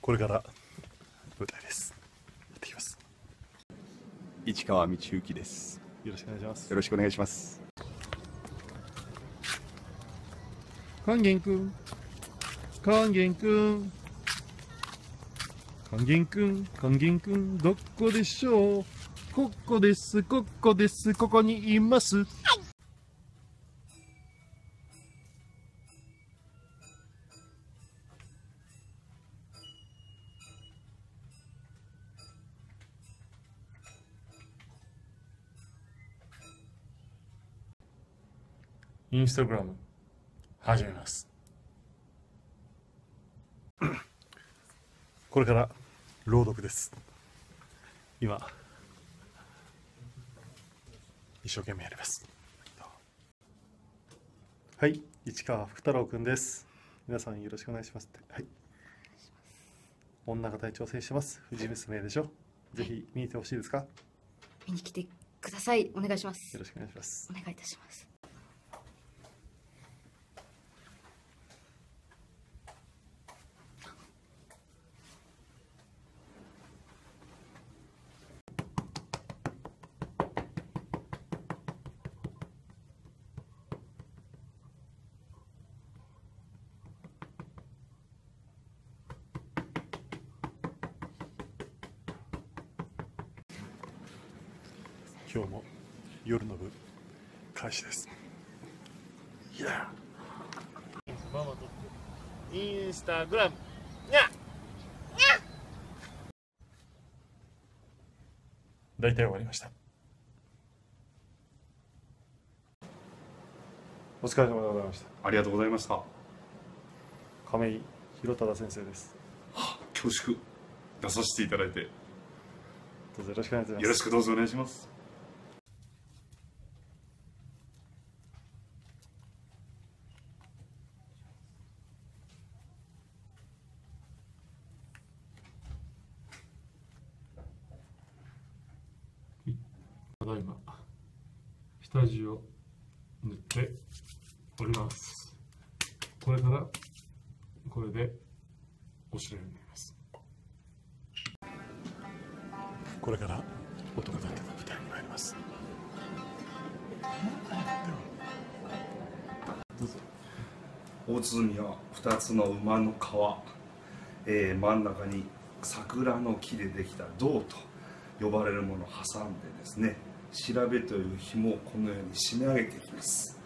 これから舞台です。やってきます。市川道之です。よろしくお願いします。よろしくお願いします。勸玄くん、勸玄くん、勸玄くん、勸玄くん、どこでしょう。ここです、ここです、ここにいます。インスタグラム始めます。これから朗読です。今一生懸命やります。はい、市川福太郎くんです。皆さんよろしくお願いします。はい。女が体調整してます。藤娘でしょ。はい、ぜひ見に来てほしいですか。見に来てください。お願いします。よろしくお願いします。お願いいたします。今日も夜の部開始です。インスタグラム。大体終わりました。お疲れ様でございました。ありがとうございました。亀井宏忠先生です。恐縮出させていただいて。どうぞよろしくお願いします。よろしくどうぞお願いします。ただいま下地を塗っております。これからこれでおしゃれになります。これから音が立ってた舞台に参ります。どうぞ。大鼓は2つの馬の皮、真ん中に桜の木でできた胴と呼ばれるものを挟んでですね、調べという紐をこのように締め上げていきます。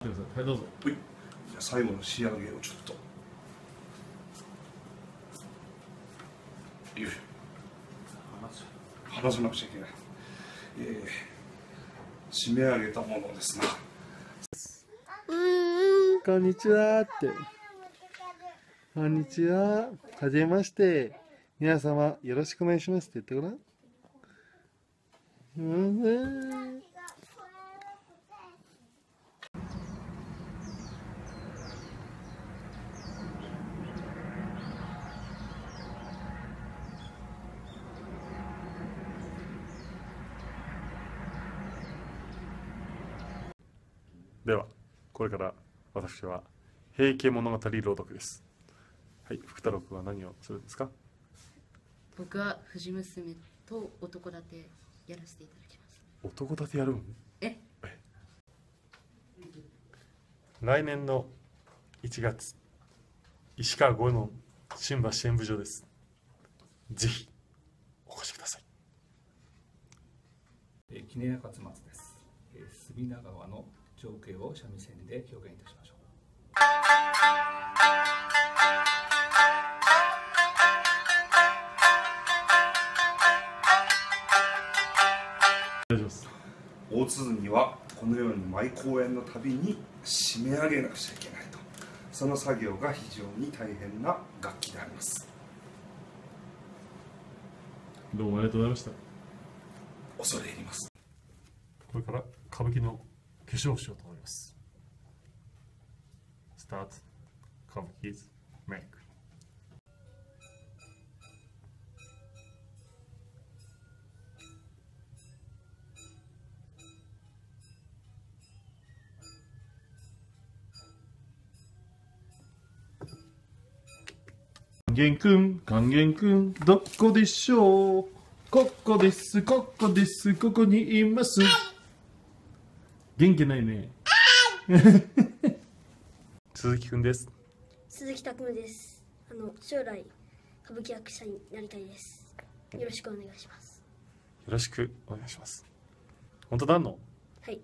はい、どうぞ。はい、じゃ最後の仕上げをちょっと離さなくちゃいけない、締め上げたものですな。こんにちはって。こんにちは、はじめまして、皆様よろしくお願いしますって言ってごらん。ではこれから私は平家物語朗読です。はい、福太郎君は何をするんですか？僕は藤娘と男立てやらせていただきます。男立てやるん？え。来年の1月、石川五右衛門新橋演舞場です。ぜひお越しください。杵屋勝松です。隅田川の情景を三味線で表現いたしましょう。大鼓はこのように毎公演のたびに締め上げなくちゃいけないと、その作業が非常に大変な楽器であります。どうもありがとうございました。恐れ入ります。これから歌舞伎の化粧をしようと思います。スタート。歌舞伎メイク。玄くん、還元くん、どこでしょう。ここです、ここです、ここにいます。元気ないね。鈴木くんです。鈴木拓夢です。将来歌舞伎役者になりたいです。よろしくお願いします。よろしくお願いします。本当だの？はい。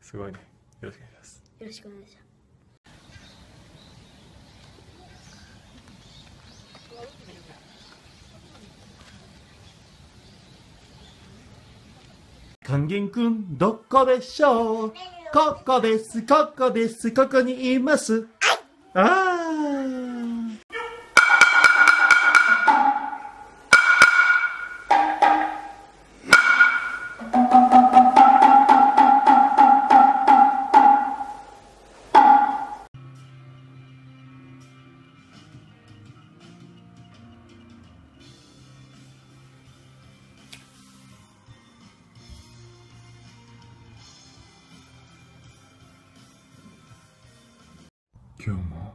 すごいね。よろしくお願いします。よろしくお願いします。還元くん、どこでしょう。ここです、ここです、ここにいます。ああ。今日も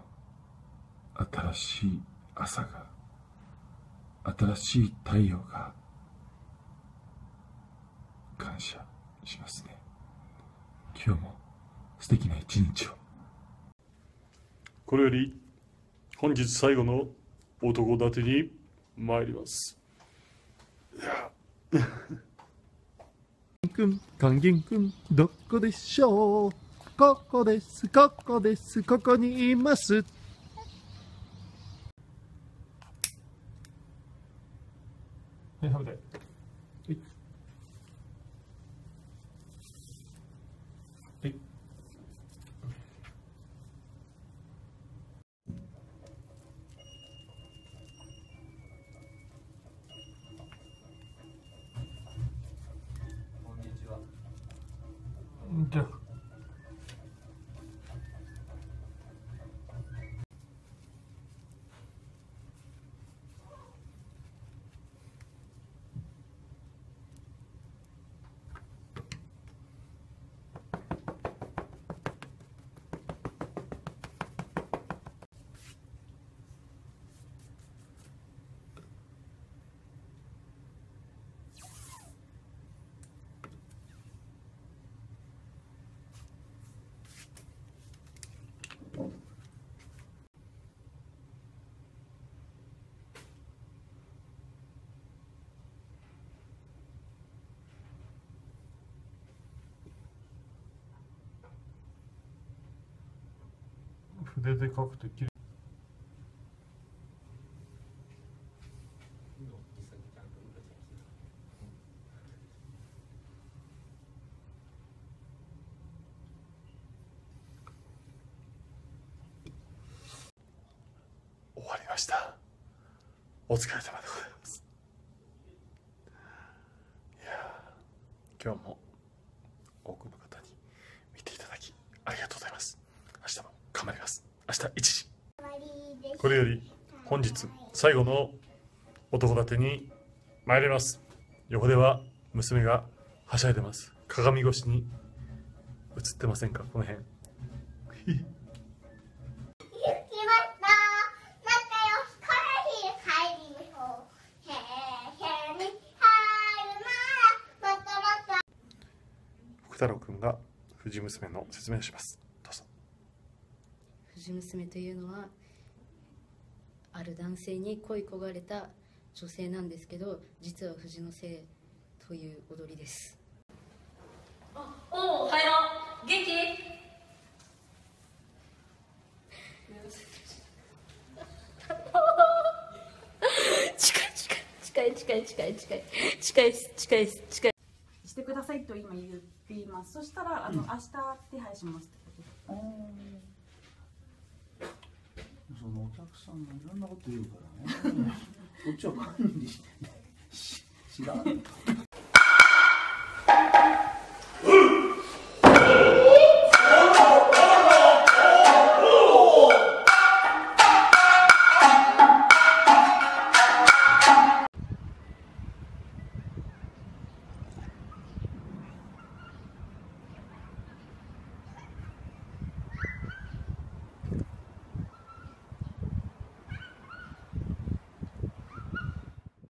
新しい朝が、新しい太陽が、感謝しますね。今日も素敵な一日を。これより本日最後の男立てに参ります。還元くん、どこでしょう。ここです、ここです、ここにいます。はい、食べて。はい。はい。こんにちは。じゃあ。筆で書くときれい。終わりました。お疲れ様でございます。いや、今日も多くの方に見ていただきありがとうございます。明日も頑張ります。明日1時。これより本日最後の男立てに参ります。横では娘がはしゃいでます。鏡越しに映ってませんか、この辺。行きました。仲良しからに帰りましょう。へへに入るならまたまた。福太郎君が藤娘の説明をします。藤娘というのはある男性に恋焦がれた女性なんですけど、実は藤の精という踊りです。おお、はよう、元気。近いしてくださいと今言っています。そしたら明日手配しますってことです。そのお客さんがいろんなこと言うからね。こっちは管理してね。知らない。